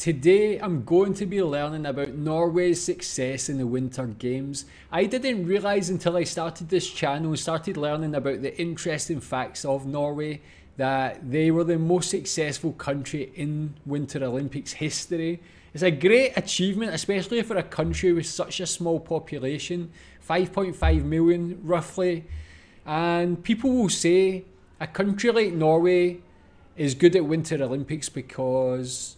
Today I'm going to be learning about Norway's success in the Winter Games. I didn't realise until I started this channel, started learning about the interesting facts of Norway, that they were the most successful country in Winter Olympics history. It's a great achievement, especially for a country with such a small population, 5.5 million roughly. And people will say a country like Norway is good at Winter Olympics because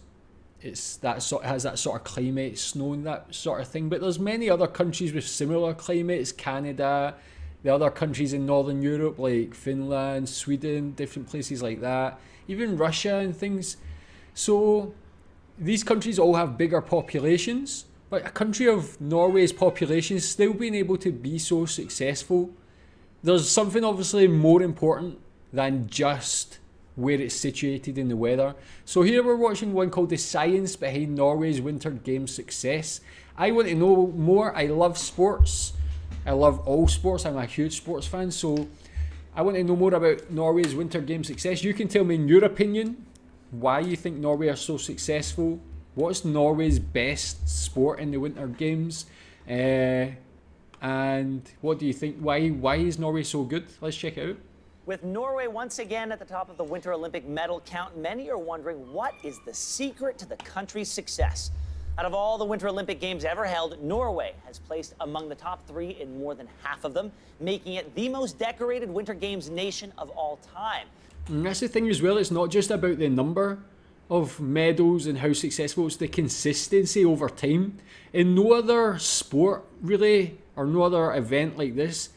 it has that sort of climate, snow and that sort of thing. But there's many other countries with similar climates, Canada, the other countries in Northern Europe like Finland, Sweden, different places like that, even Russia and things. So these countries all have bigger populations, but a country of Norway's population still being able to be so successful, there's something obviously more important than just where it's situated in the weather. So here we're watching one called The Science Behind Norway's Winter Games Success. I want to know more. I love sports. I love all sports. I'm a huge sports fan. So I want to know more about Norway's Winter Games success. You can tell me in your opinion why you think Norway are so successful. What's Norway's best sport in the Winter Games? And what do you think? Why is Norway so good? Let's check it out. With Norway once again at the top of the Winter Olympic medal count, many are wondering what is the secret to the country's success. Out of all the Winter Olympic Games ever held, Norway has placed among the top three in more than half of them, making it the most decorated Winter Games nation of all time. And that's the thing as well, it's not just about the number of medals and how successful, it's the consistency over time. In no other sport really, or no other event like this,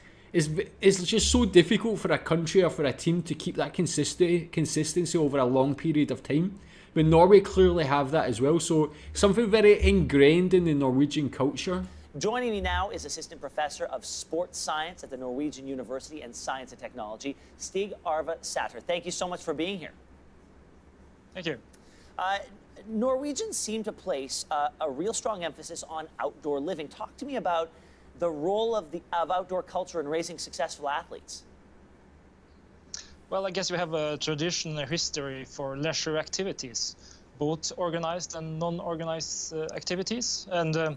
it's just so difficult for a country or for a team to keep that consistency over a long period of time. But Norway clearly have that as well, so something very ingrained in the Norwegian culture. Joining me now is Assistant Professor of Sports Science at the Norwegian University of Science and Technology, Stig Arve Satter. Thank you so much for being here. Thank you. Norwegians seem to place a real strong emphasis on outdoor living. Talk to me about the role of outdoor culture in raising successful athletes? Well, I guess we have a tradition, a history for leisure activities, both organized and non-organized activities. And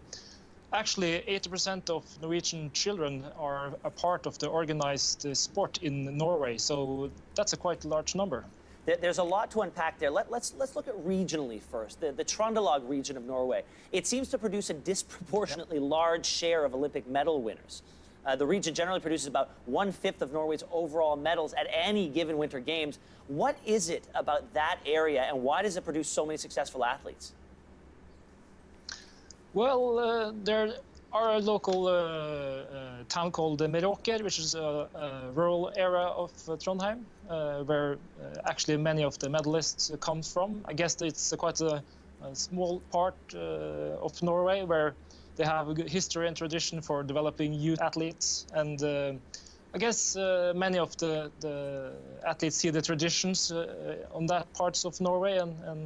actually, 80% of Norwegian children are a part of the organized sport in Norway. So that's a quite large number. There's a lot to unpack there. Let's look at regionally first, the Trondelag region of Norway. It seems to produce a disproportionately large share of Olympic medal winners. The region generally produces about 1/5 of Norway's overall medals at any given Winter Games. What is it about that area, and why does it produce so many successful athletes? Well, there are a local town called Merokker, which is a rural area of Trondheim, where actually many of the medalists come from. I guess it's quite a small part of Norway where they have a good history and tradition for developing youth athletes. And I guess many of the athletes see the traditions on that parts of Norway and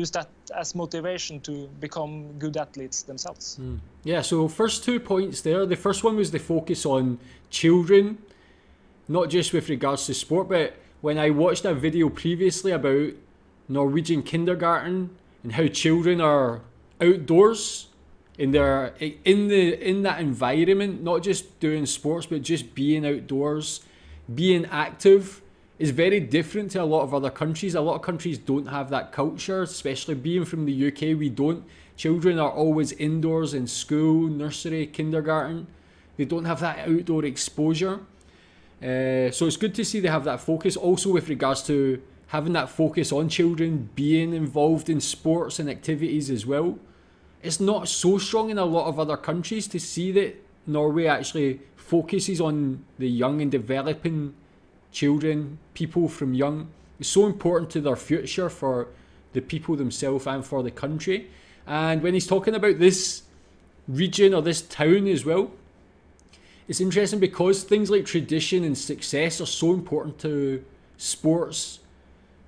use that as motivation to become good athletes themselves. Mm. Yeah, so first 2 points there. The first one was the focus on children, not just with regards to sport, but when I watched a video previously about Norwegian kindergarten and how children are outdoors, in that environment, not just doing sports, but just being outdoors, being active, is very different to a lot of other countries. A lot of countries don't have that culture, especially being from the UK, we don't. Children are always indoors in school, nursery, kindergarten. They don't have that outdoor exposure. So it's good to see they have that focus. Also with regards to having that focus on children, being involved in sports and activities as well. It's not so strong in a lot of other countries to see that Norway actually focuses on the young and developing children, people from young. It's so important to their future for the people themselves and for the country. And when he's talking about this region or this town as well, it's interesting because things like tradition and success are so important to sports.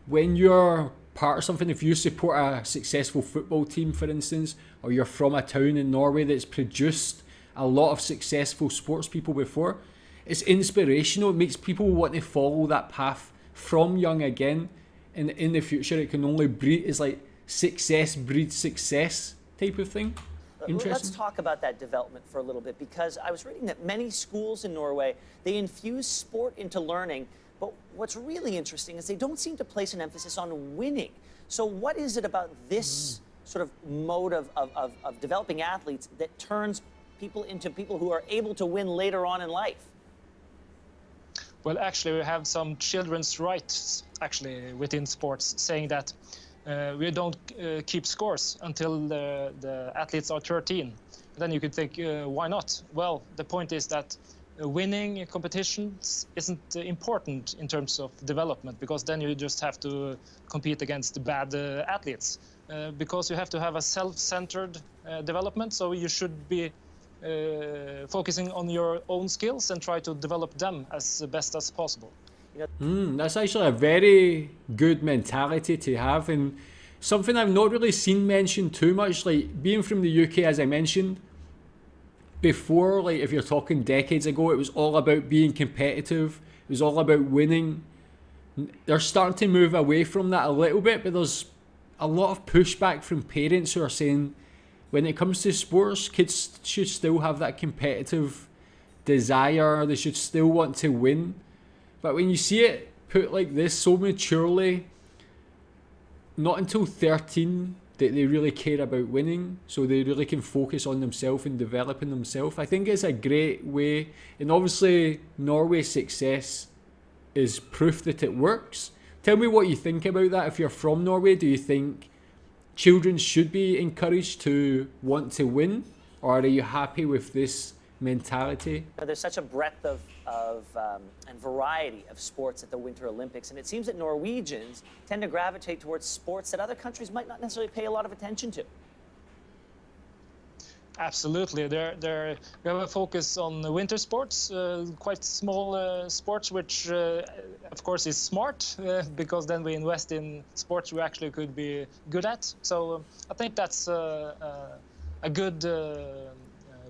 When you're part of something, if you support a successful football team, for instance, or you're from a town in Norway that's produced a lot of successful sports people before, it's inspirational. It makes people want to follow that path from young again, and in the future it can only breed. It's like success breeds success type of thing. Let's talk about that development for a little bit, because I was reading that many schools in Norway, they infuse sport into learning, but what's really interesting is they don't seem to place an emphasis on winning. So what is it about this sort of mode of developing athletes that turns people into people who are able to win later on in life? Well, actually, we have some children's rights actually within sports saying that we don't keep scores until the athletes are 13. Then you could think, why not? Well, the point is that winning competitions isn't important in terms of development, because then you just have to compete against bad athletes, because you have to have a self-centered development. So you should be focusing on your own skills and try to develop them as best as possible. That's actually a very good mentality to have, and something I've not really seen mentioned too much. Like, being from the UK, as I mentioned before, like if you're talking decades ago, it was all about being competitive, it was all about winning. They're starting to move away from that a little bit, but there's a lot of pushback from parents who are saying when it comes to sports, kids should still have that competitive desire, they should still want to win. But when you see it put like this so maturely, not until 13 that they really care about winning, so they really can focus on themselves and developing themselves. I think it's a great way, and obviously Norway's success is proof that it works. Tell me what you think about that. If you're from Norway, do you think children should be encouraged to want to win, or are you happy with this mentality? There's such a breadth and variety of sports at the Winter Olympics, and it seems that Norwegians tend to gravitate towards sports that other countries might not necessarily pay a lot of attention to. Absolutely. We have a focus on the winter sports, quite small sports, which of course is smart, because then we invest in sports we actually could be good at. So I think that's a good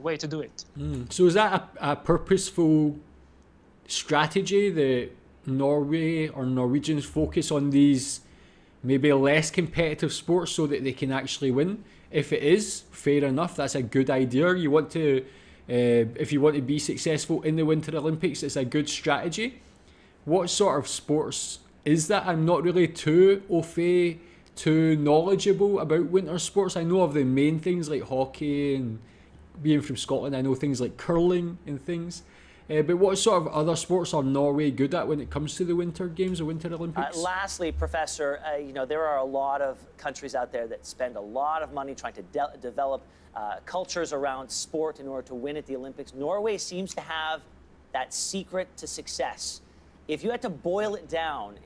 way to do it. So is that a purposeful strategy that Norway or Norwegians focus on these maybe less competitive sports so that they can actually win? If it is, fair enough, that's a good idea. You want to, if you want to be successful in the Winter Olympics, it's a good strategy. What sort of sports is that? I'm not really too knowledgeable about winter sports. I know of the main things like hockey, and being from Scotland, I know things like curling and things. But what sort of other sports are Norway good at when it comes to the Winter Games or Winter Olympics? Lastly, Professor, you know, there are a lot of countries out there that spend a lot of money trying to develop cultures around sport in order to win at the Olympics. Norway seems to have that secret to success. If you had to boil it down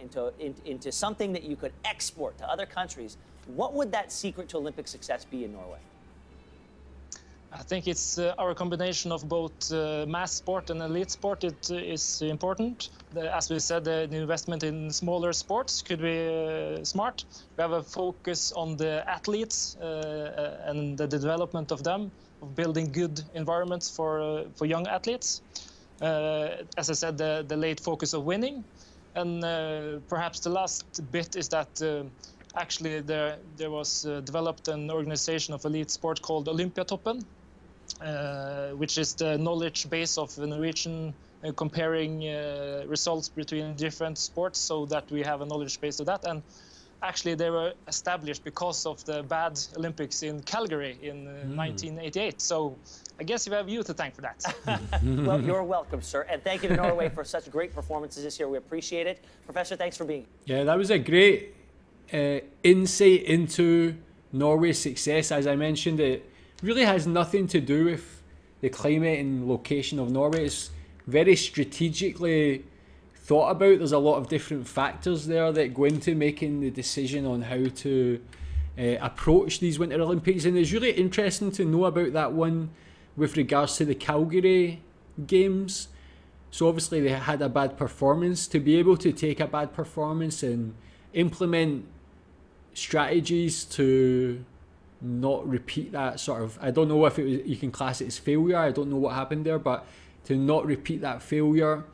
into something that you could export to other countries, what would that secret to Olympic success be in Norway? I think it's our combination of both mass sport and elite sport. It is important. As we said, the investment in smaller sports could be smart. We have a focus on the athletes and the development of them, of building good environments for young athletes. As I said, the late focus of winning. And perhaps the last bit is that actually, there was developed an organization of elite sport called Olympiatoppen, which is the knowledge base of the Norwegian, comparing results between different sports, so that we have a knowledge base of that. And actually, they were established because of the bad Olympics in Calgary in 1988. So I guess you have you to thank for that. Well, you're welcome, sir. And thank you to Norway for such great performances this year. We appreciate it. Professor, thanks for being here. Yeah, that was a great insight into Norway's success. As I mentioned, it really has nothing to do with the climate and location of Norway. It's very strategically thought about. There's a lot of different factors there that go into making the decision on how to approach these Winter Olympics, and it's really interesting to know about that one with regards to the Calgary Games. So obviously they had a bad performance. To be able to take a bad performance and implement strategies to not repeat that sort of, I don't know if it was, you can class it as failure, I don't know what happened there, but to not repeat that failure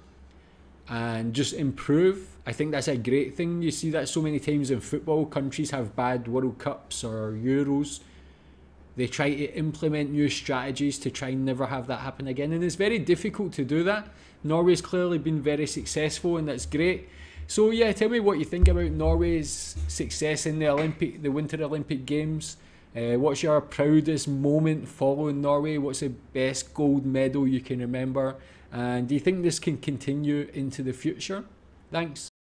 and just improve. I think that's a great thing. You see that so many times in football, countries have bad World Cups or Euros. They try to implement new strategies to try and never have that happen again. And it's very difficult to do that. Norway's clearly been very successful, and that's great. So yeah, tell me what you think about Norway's success in the Winter Olympic Games. What's your proudest moment following Norway? What's the best gold medal you can remember? And do you think this can continue into the future? Thanks.